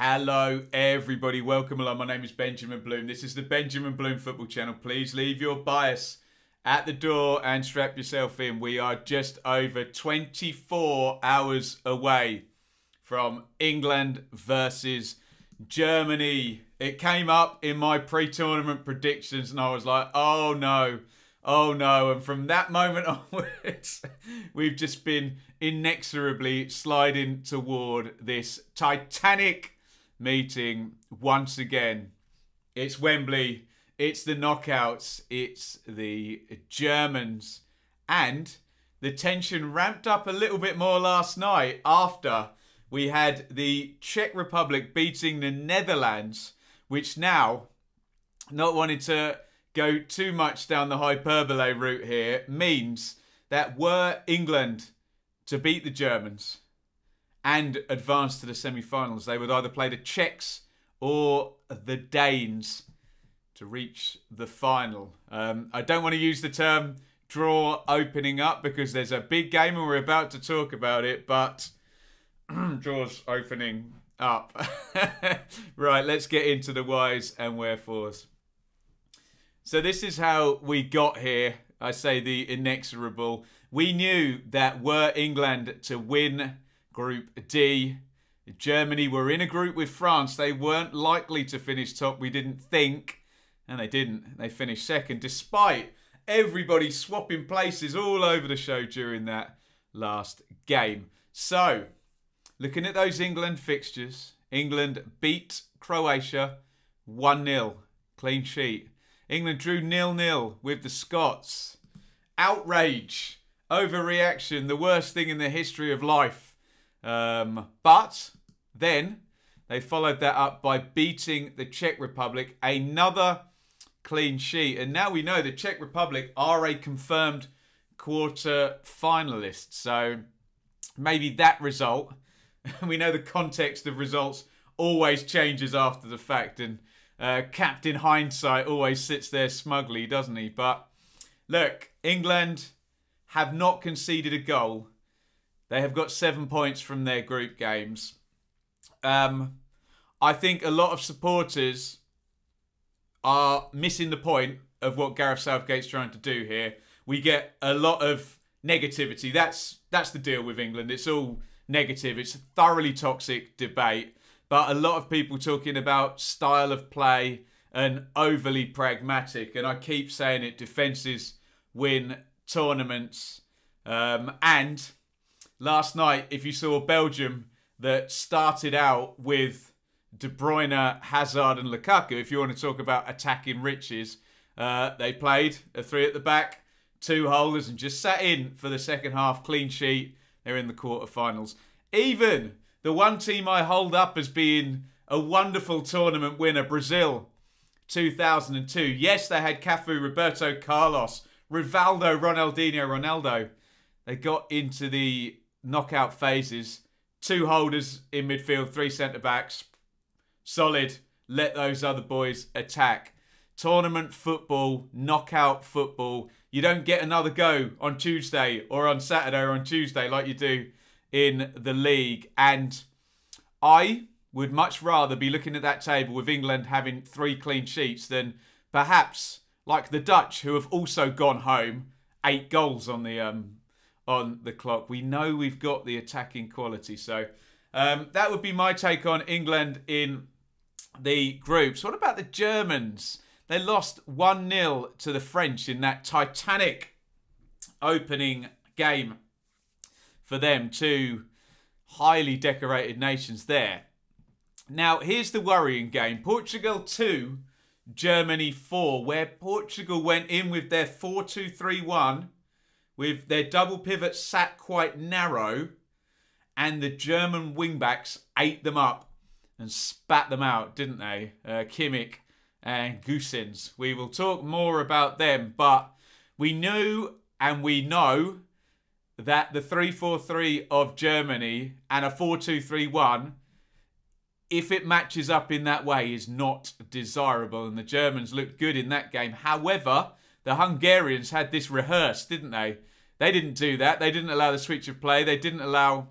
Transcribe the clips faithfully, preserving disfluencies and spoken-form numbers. Hello everybody, welcome along. My name is Benjamin Bloom. This is the Benjamin Bloom Football Channel. Please leave your bias at the door and strap yourself in. We are just over twenty-four hours away from England versus Germany. It came up in my pre-tournament predictions and I was like, oh no, oh no. And from that moment onwards, we've just been inexorably sliding toward this Titanic meeting once again. It's Wembley, it's the knockouts, it's the Germans, and the tension ramped up a little bit more last night after we had the Czech Republic beating the Netherlands, which now, not wanting to go too much down the hyperbole route here, means that were England to beat the Germans and advance to the semi-finals, they would either play the Czechs or the Danes to reach the final. Um, I don't want to use the term draw opening up because there's a big game and we're about to talk about it, but draws opening up. Right, let's get into the whys and wherefores. So this is how we got here. I say the inexorable. We knew that were England to win Group D, Germany were in a group with France. They weren't likely to finish top, we didn't think. And they didn't. They finished second, despite everybody swapping places all over the show during that last game. So, looking at those England fixtures, England beat Croatia one nil. Clean sheet. England drew nil nil with the Scots. Outrage. Overreaction. The worst thing in the history of life. Um, but then they followed that up by beating the Czech Republic, another clean sheet. And now we know the Czech Republic are a confirmed quarter finalist. So maybe that result, we know the context of results always changes after the fact. And uh, Captain Hindsight always sits there smugly, doesn't he? But look, England have not conceded a goal. They have got seven points from their group games. Um, I think a lot of supporters are missing the point of what Gareth Southgate's trying to do here. We get a lot of negativity. That's, that's the deal with England. It's all negative. It's a thoroughly toxic debate. But a lot of people talking about style of play and overly pragmatic. And I keep saying it, defenses win tournaments. Um, and... Last night, if you saw Belgium that started out with De Bruyne, Hazard and Lukaku, if you want to talk about attacking riches, uh, they played a three at the back, two holders and just sat in for the second half. Clean sheet. They're in the quarterfinals. Even the one team I hold up as being a wonderful tournament winner, Brazil two thousand two. Yes, they had Cafu, Roberto Carlos, Rivaldo, Ronaldinho, Ronaldo. They got into the knockout phases. Two holders in midfield, three centre-backs. Solid. Let those other boys attack. Tournament football, knockout football. You don't get another go on Tuesday or on Saturday or on Tuesday like you do in the league. And I would much rather be looking at that table with England having three clean sheets than perhaps like the Dutch, who have also gone home, eight goals on the... um. on the clock. We know we've got the attacking quality. So um, that would be my take on England in the groups. What about the Germans? They lost one nil to the French in that Titanic opening game for them. Two highly decorated nations there. Now, here's the worrying game. Portugal two, Germany four, where Portugal went in with their four two three one. With their double pivot sat quite narrow, and the German wingbacks ate them up and spat them out, didn't they? Uh, Kimmich and Gosens. We will talk more about them, but we knew and we know that the three four three of Germany and a four two three one, if it matches up in that way, is not desirable. And the Germans looked good in that game. However, the Hungarians had this rehearsed, didn't they? They didn't do that. They didn't allow the switch of play. They didn't allow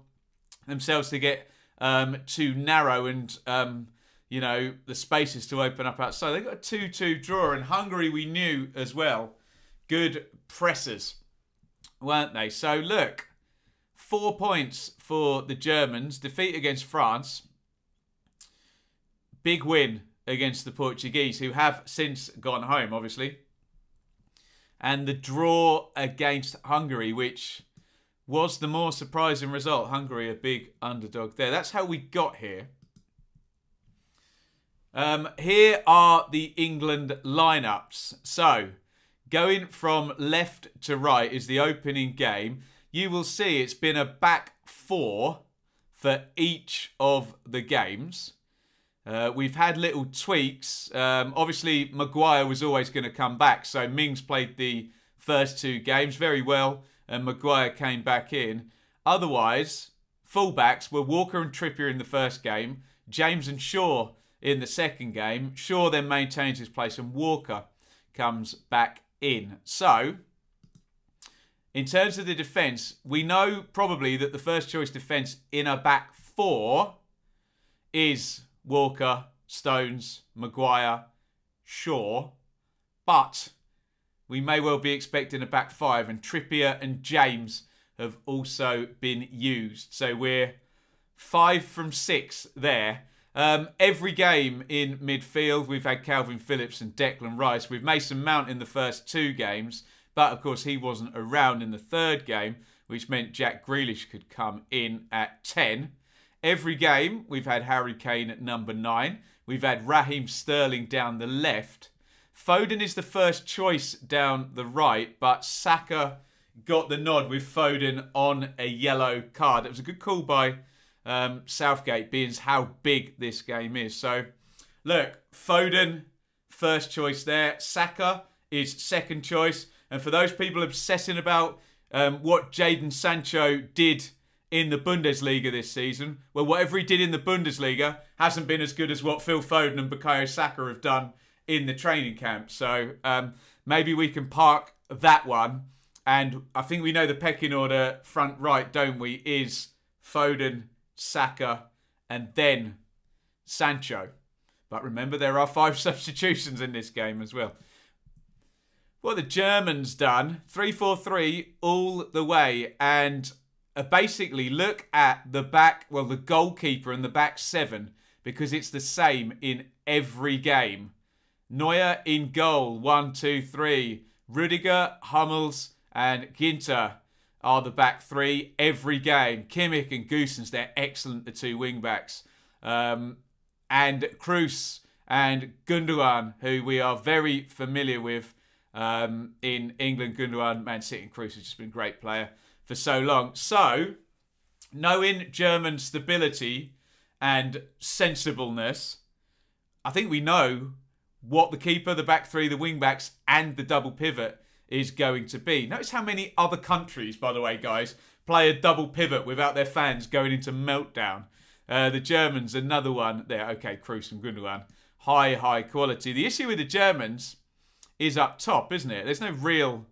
themselves to get um, too narrow and, um, you know, the spaces to open up outside. They got a two two draw, and Hungary we knew as well. Good pressers, weren't they? So, look, four points for the Germans. Defeat against France. Big win against the Portuguese, who have since gone home, obviously. And the draw against Hungary, which was the more surprising result. Hungary, a big underdog there. That's how we got here. Um, here are the England lineups. So, going from left to right is the opening game. You will see it's been a back four for each of the games. Uh, we've had little tweaks. Um, obviously, Maguire was always going to come back. So, Mings played the first two games very well. And Maguire came back in. Otherwise, fullbacks were Walker and Trippier in the first game. James and Shaw in the second game. Shaw then maintains his place and Walker comes back in. So, in terms of the defence, we know probably that the first choice defence in a back four is Walker, Stones, Maguire, Shaw, but we may well be expecting a back five, and Trippier and James have also been used. So we're five from six there. Um, every game in midfield, we've had Calvin Phillips and Declan Rice. We've Mason Mount in the first two games, but of course he wasn't around in the third game, which meant Jack Grealish could come in at ten. Every game, we've had Harry Kane at number nine. We've had Raheem Sterling down the left. Foden is the first choice down the right, but Saka got the nod with Foden on a yellow card. It was a good call by um, Southgate, being how big this game is. So, look, Foden, first choice there. Saka is second choice. And for those people obsessing about um, what Jadon Sancho did in the Bundesliga this season, well, whatever he did in the Bundesliga hasn't been as good as what Phil Foden and Bukayo Saka have done in the training camp. So um, maybe we can park that one. And I think we know the pecking order front right, don't we, is Foden, Saka, and then Sancho. But remember, there are five substitutions in this game as well. What the Germans done, three four three all the way. And Uh, basically, look at the back, well, the goalkeeper and the back seven, because it's the same in every game. Neuer in goal, one, two, three. Rüdiger, Hummels, and Ginter are the back three every game. Kimmich and Gosens, they're excellent, the two wing backs. Um, and Kroos and Gundogan, who we are very familiar with um, in England. Gundogan, Man City, and Kroos has just been a great player for so long. So, knowing German stability and sensibleness, I think we know what the keeper, the back three, the wing backs, and the double pivot is going to be. Notice how many other countries, by the way, guys, play a double pivot without their fans going into meltdown. Uh, the Germans, another one there. Okay, Kroos and Gundogan, high, high quality. The issue with the Germans is up top, isn't it? There's no real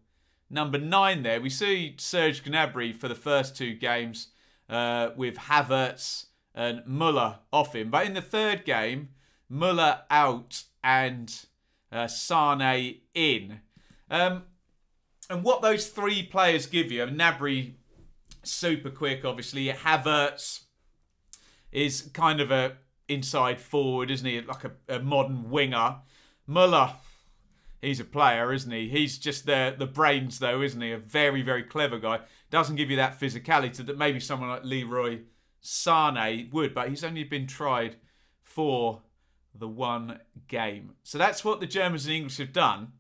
number nine there. We see Serge Gnabry for the first two games uh, with Havertz and Muller off him. But in the third game, Muller out and uh, Sane in. Um, and what those three players give you, I mean, Gnabry, super quick, obviously. Havertz is kind of a inside forward, isn't he? Like a, a modern winger. Muller, he's a player, isn't he? He's just the, the brains, though, isn't he? A very, very clever guy. Doesn't give you that physicality that maybe someone like Leroy Sane would, but he's only been tried for the one game. So that's what the Germans and English have done.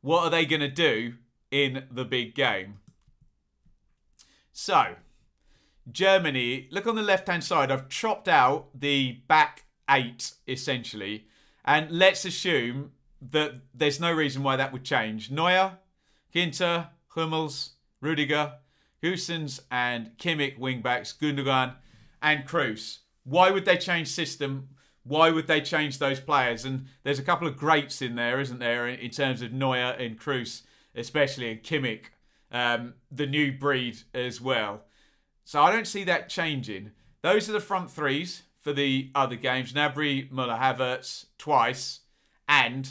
What are they going to do in the big game? So, Germany, look on the left-hand side. I've chopped out the back eight, essentially. And let's assume that there's no reason why that would change. Neuer, Ginter, Hummels, Rüdiger, Gosens and Kimmich, wing-backs, Gundogan and Kroos. Why would they change system? Why would they change those players? And there's a couple of greats in there, isn't there, in terms of Neuer and Kroos, especially, and Kimmich, um, the new breed as well. So I don't see that changing. Those are the front threes for the other games. Gnabry, Muller, Havertz twice. And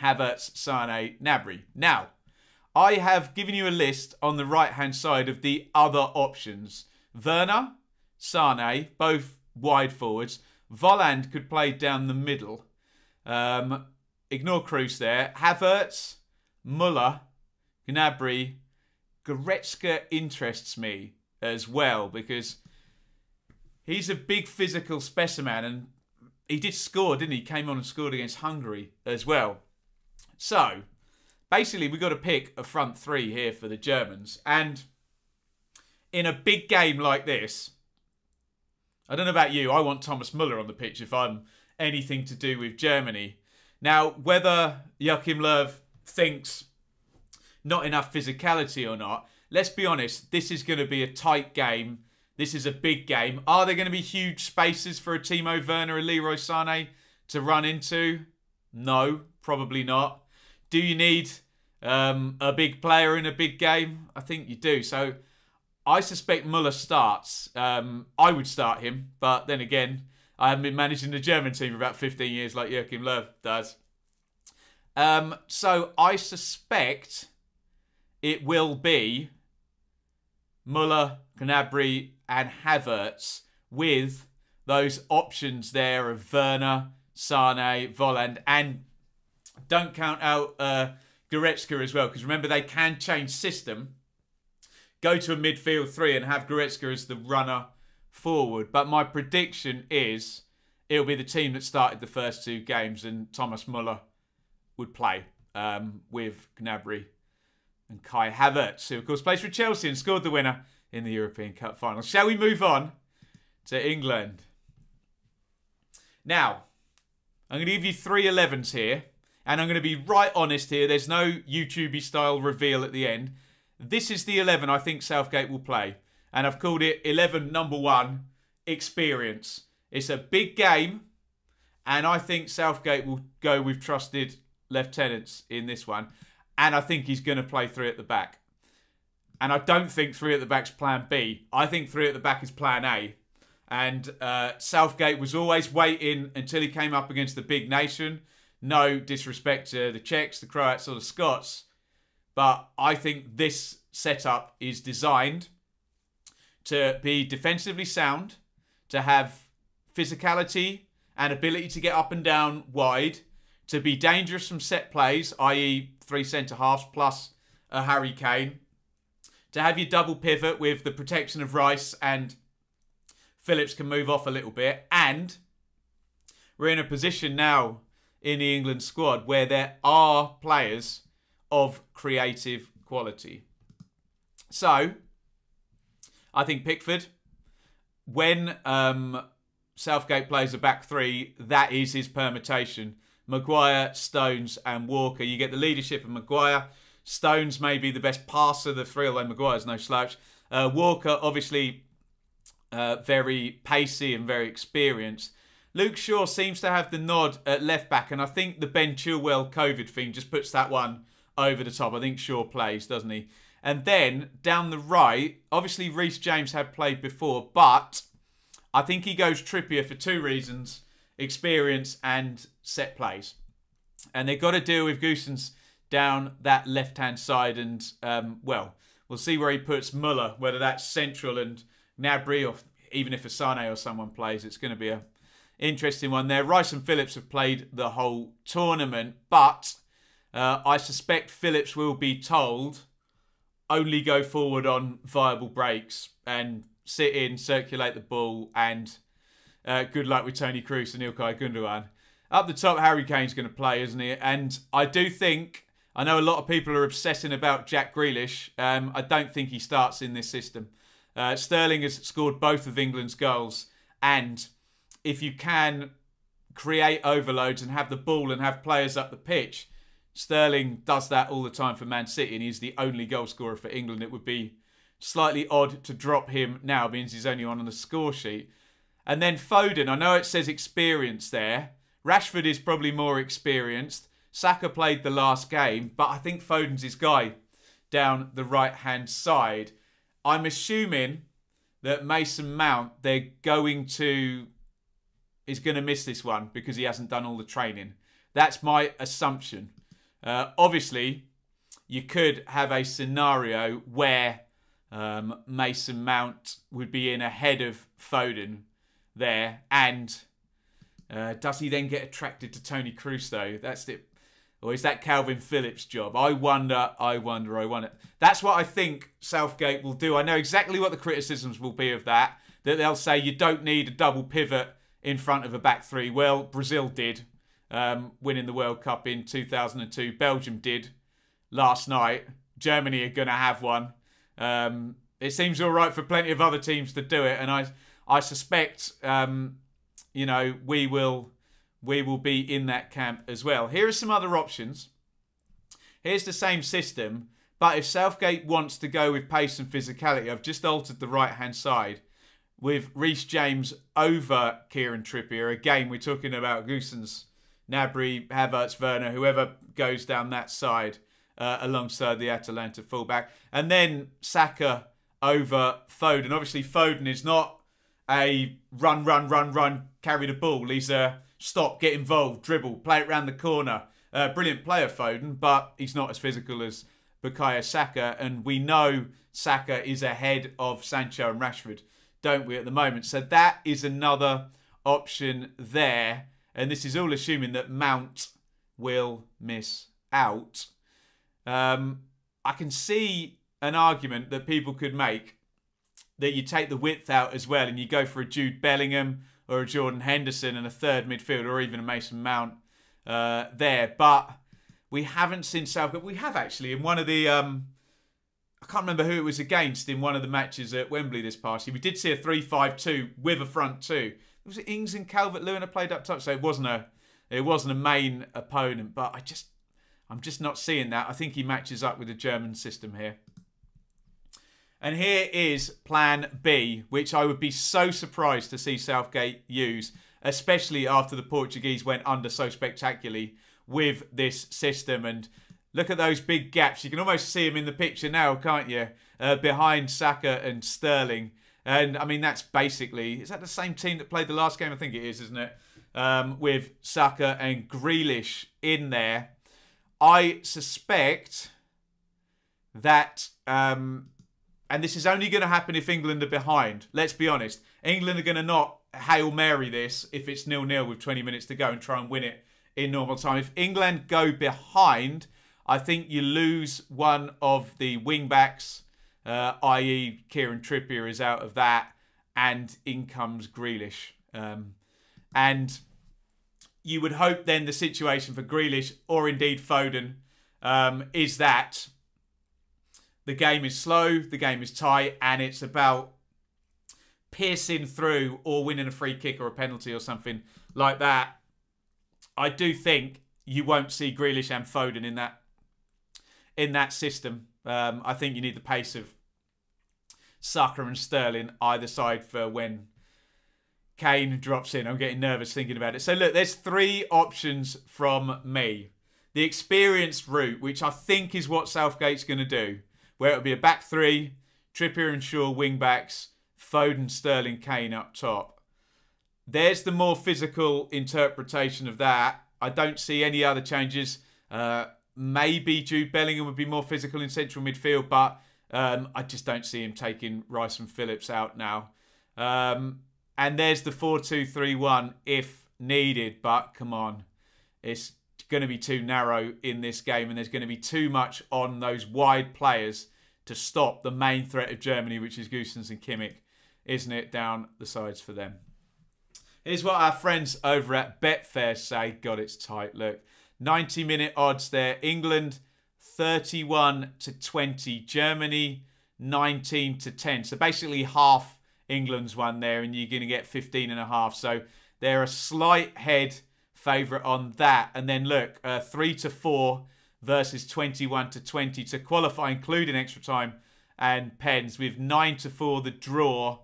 Havertz, Sane, Gnabry. Now, I have given you a list on the right-hand side of the other options. Werner, Sane, both wide forwards. Volland could play down the middle. Um, ignore Kroos there. Havertz, Muller, Gnabry. Goretzka interests me as well because he's a big physical specimen and he did score, didn't he? Came on and scored against Hungary as well. So, basically, we've got to pick a front three here for the Germans. And in a big game like this, I don't know about you, I want Thomas Müller on the pitch if I'm anything to do with Germany. Now, whether Joachim Löw thinks not enough physicality or not, let's be honest, this is going to be a tight game. This is a big game. Are there going to be huge spaces for a Timo Werner and Leroy Sane to run into? No, probably not. Do you need um, a big player in a big game? I think you do. So I suspect Müller starts. Um, I would start him. But then again, I haven't been managing the German team for about fifteen years like Joachim Löw does. Um, so I suspect it will be Müller, Gnabry and Havertz with those options there of Werner, Sane, Volland, and don't count out uh, Goretzka as well, because remember they can change system, go to a midfield three and have Goretzka as the runner forward. But my prediction is it'll be the team that started the first two games and Thomas Müller would play um, with Gnabry and Kai Havertz, who of course plays for Chelsea and scored the winner in the European Cup final. Shall we move on to England? Now, I'm going to give you three elevens here. And I'm going to be right honest here. There's no YouTube-y style reveal at the end. This is the eleven I think Southgate will play. And I've called it eleven number one, experience. It's a big game. And I think Southgate will go with trusted lieutenants in this one. And I think he's going to play three at the back. And I don't think three at the back's plan B. I think three at the back is plan A. And uh, Southgate was always waiting until he came up against the big nation. No disrespect to the Czechs, the Croats or the Scots. But I think this setup is designed to be defensively sound, to have physicality and ability to get up and down wide, to be dangerous from set plays, that is three centre-halves plus a Harry Kane, to have your double pivot with the protection of Rice and Phillips can move off a little bit. And we're in a position now in the England squad where there are players of creative quality. So, I think Pickford, when um, Southgate plays a back three, that is his permutation. Maguire, Stones and Walker. You get the leadership of Maguire. Stones may be the best passer of the three, although Maguire's no slouch. Uh, Walker, obviously, uh, very pacey and very experienced. Luke Shaw seems to have the nod at left-back, and I think the Ben Chilwell COVID thing just puts that one over the top. I think Shaw plays, doesn't he? And then, down the right, obviously Reece James had played before, but I think he goes Trippier for two reasons, experience and set plays. And they've got to deal with Gosens down that left-hand side. And, um, well, we'll see where he puts Müller, whether that's central and Gnabry, or even if Asane or someone plays, it's going to be a interesting one there. Rice and Phillips have played the whole tournament, but uh, I suspect Phillips will be told only go forward on viable breaks and sit in, circulate the ball, and uh, good luck with Toni Kroos and Ilkay Gundogan. Up the top, Harry Kane's going to play, isn't he? And I do think, I know a lot of people are obsessing about Jack Grealish. Um, I don't think he starts in this system. Uh, Sterling has scored both of England's goals. And if you can create overloads and have the ball and have players up the pitch, Sterling does that all the time for Man City and he's the only goal scorer for England. It would be slightly odd to drop him now, means he's only one on the score sheet. And then Foden, I know it says experience there. Rashford is probably more experienced. Saka played the last game, but I think Foden's his guy down the right-hand side. I'm assuming that Mason Mount, they're going to, is going to miss this one because he hasn't done all the training. That's my assumption. Uh, obviously, you could have a scenario where um, Mason Mount would be in ahead of Foden there. And uh, does he then get attracted to Toni Kroos, though? That's it. Or is that Calvin Phillips' job? I wonder, I wonder, I wonder. That's what I think Southgate will do. I know exactly what the criticisms will be of that. That they'll say you don't need a double pivot in front of a back three. Well, Brazil did, um, winning the World Cup in two thousand two. Belgium did last night. Germany are going to have one. Um, it seems all right for plenty of other teams to do it. And I I suspect, um, you know, we will... we will be in that camp as well. Here are some other options. Here's the same system, but if Southgate wants to go with pace and physicality, I've just altered the right-hand side with Reece James over Kieran Trippier. Again, we're talking about Gosens, Gnabry, Havertz, Werner, whoever goes down that side uh, alongside the Atalanta fullback. And then Saka over Foden. Obviously, Foden is not a run, run, run, run, carry the ball. He's a... stop, get involved, dribble, play it round the corner. Uh, brilliant player, Foden, but he's not as physical as Bukayo Saka. And we know Saka is ahead of Sancho and Rashford, don't we, at the moment? So that is another option there. And this is all assuming that Mount will miss out. Um, I can see an argument that people could make that you take the width out as well and you go for a Jude Bellingham or a Jordan Henderson and a third midfielder, or even a Mason Mount uh, there. But we haven't seen Southgate. We have actually in one of the, um, I can't remember who it was against in one of the matches at Wembley this past year. We did see a three five two with a front two. It was Ings and Calvert-Lewin that played up top, so it wasn't a, it wasn't a main opponent. But I just, I'm just not seeing that. I think he matches up with the German system here. And here is plan B, which I would be so surprised to see Southgate use, especially after the Portuguese went under so spectacularly with this system. And look at those big gaps. You can almost see them in the picture now, can't you? Uh, behind Saka and Sterling. And, I mean, that's basically... Is that the same team that played the last game? I think it is, isn't it? Um, with Saka and Grealish in there. I suspect that... Um, And this is only going to happen if England are behind. Let's be honest. England are going to not Hail Mary this if it's nil nil with twenty minutes to go and try and win it in normal time. If England go behind, I think you lose one of the wing-backs, uh, that is Kieran Trippier is out of that, and in comes Grealish. Um, and you would hope then the situation for Grealish, or indeed Foden, um, is that... the game is slow, the game is tight, and it's about piercing through or winning a free kick or a penalty or something like that. I do think you won't see Grealish and Foden in that in that system. Um, I think you need the pace of Saka and Sterling either side for when Kane drops in. I'm getting nervous thinking about it. So look, there's three options from me. The experienced route, which I think is what Southgate's going to do, where it'll be a back three, Trippier and Shaw wing backs, Foden, Sterling, Kane up top. There's the more physical interpretation of that. I don't see any other changes. Uh, maybe Jude Bellingham would be more physical in central midfield, but um, I just don't see him taking Rice and Phillips out now. Um, and there's the four two three one if needed, but come on, it's going to be too narrow in this game, and there's going to be too much on those wide players to stop the main threat of Germany, which is Gosens and Kimmich, isn't it? Down the sides for them. Here's what our friends over at Betfair say. God, it's tight. Look, ninety minute odds there. England thirty-one to twenty, Germany nineteen to ten. So basically half England's one there, and you're going to get fifteen and a half. So they're a slight head favourite on that. And then look, uh, three to four versus twenty-one to twenty to qualify, including extra time and pens, with nine to four the draw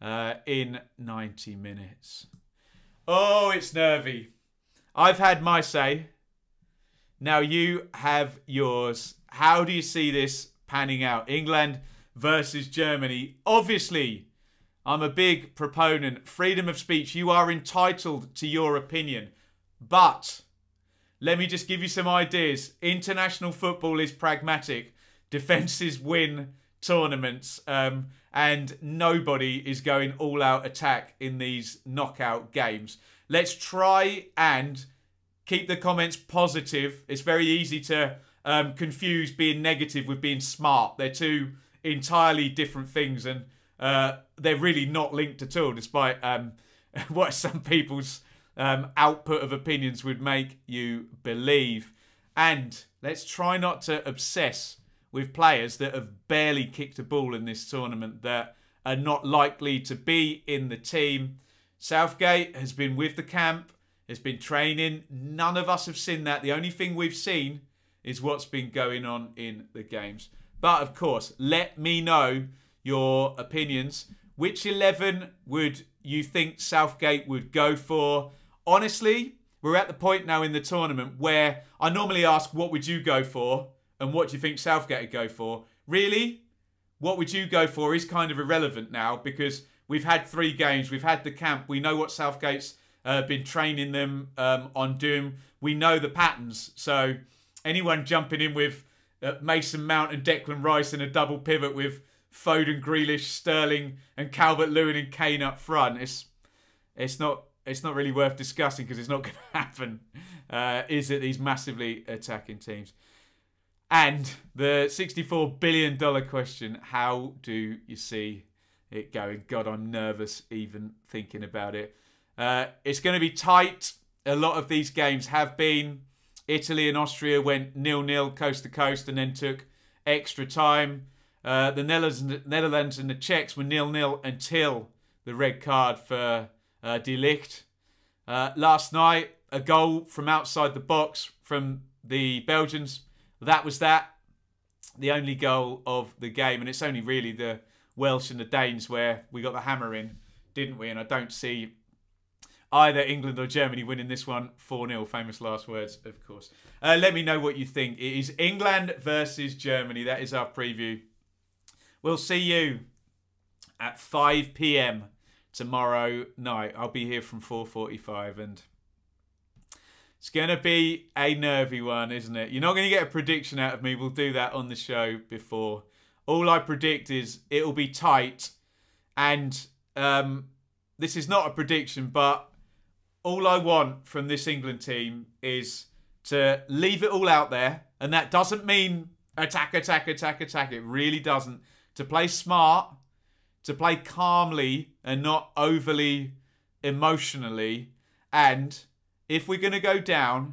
uh, in ninety minutes. Oh, it's nervy. I've had my say. Now you have yours. How do you see this panning out? England versus Germany. Obviously, I'm a big proponent. Freedom of speech. You are entitled to your opinion. But let me just give you some ideas. International football is pragmatic. Defenses win tournaments. Um, and nobody is going all-out attack in these knockout games. Let's try and keep the comments positive. It's very easy to um, confuse being negative with being smart. They're two entirely different things, and uh, they're really not linked at all, despite um, what some people's um, output of opinions would make you believe. And let's try not to obsess with players that have barely kicked a ball in this tournament, that are not likely to be in the team. Southgate has been with the camp, has been training. None of us have seen that. The only thing we've seen is what's been going on in the games. But of course, let me know your opinions. Which eleven would you think Southgate would go for? Honestly, we're at the point now in the tournament where I normally ask, what would you go for? And what do you think Southgate would go for? Really, what would you go for is kind of irrelevant now, because we've had three games. We've had the camp. We know what Southgate's uh, been training them um, on doing. We know the patterns. So anyone jumping in with uh, Mason Mount and Declan Rice in a double pivot with Foden, Grealish, Sterling and Calvert-Lewin and Kane up front, it's it's not it's not really worth discussing, because it's not going to happen. Uh, is it these massively attacking teams? And the sixty-four billion dollar question, how do you see it going? God, I'm nervous even thinking about it. Uh, it's going to be tight. A lot of these games have been. Italy and Austria went nil nil, coast to coast, and then took extra time. Uh, the Netherlands and the Czechs were nil nil until the red card for uh, De Ligt. Uh, last night, a goal from outside the box from the Belgians. That was that, the only goal of the game. And it's only really the Welsh and the Danes where we got the hammer in, didn't we? And I don't see either England or Germany winning this one four nil. Famous last words, of course. Uh, let me know what you think. It is England versus Germany. That is our preview. We'll see you at five p m tomorrow night. I'll be here from four forty-five, and it's going to be a nervy one, isn't it? You're not going to get a prediction out of me. We'll do that on the show before. All I predict is it'll be tight. And um, this is not a prediction, but all I want from this England team is to leave it all out there. And that doesn't mean attack, attack, attack, attack. It really doesn't. To play smart, to play calmly and not overly emotionally, and if we're going to go down,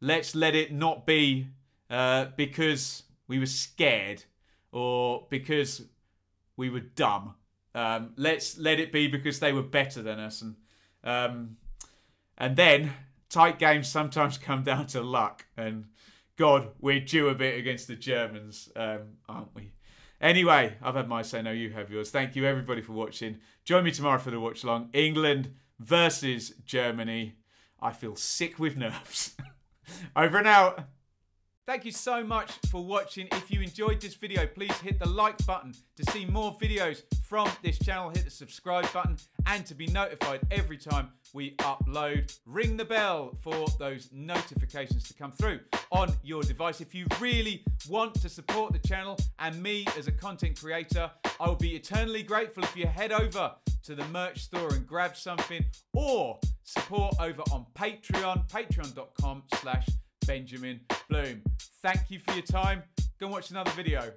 let's let it not be uh, because we were scared or because we were dumb. Um, let's let it be because they were better than us. And um, and then tight games sometimes come down to luck. And God, we're due a bit against the Germans, um, aren't we? Anyway, I've had my say. No, you have yours. Thank you, everybody, for watching. Join me tomorrow for the watch along. England versus Germany. I feel sick with nerves. Over and out. Thank you so much for watching. If you enjoyed this video, please hit the like button. To see more videos from this channel, hit the subscribe button, and to be notified every time we upload, ring the bell for those notifications to come through on your device. If you really want to support the channel and me as a content creator, I will be eternally grateful if you head over to the merch store and grab something, or support over on Patreon, patreon dot com slash Benjamin Bloom. Thank you for your time. Go and watch another video.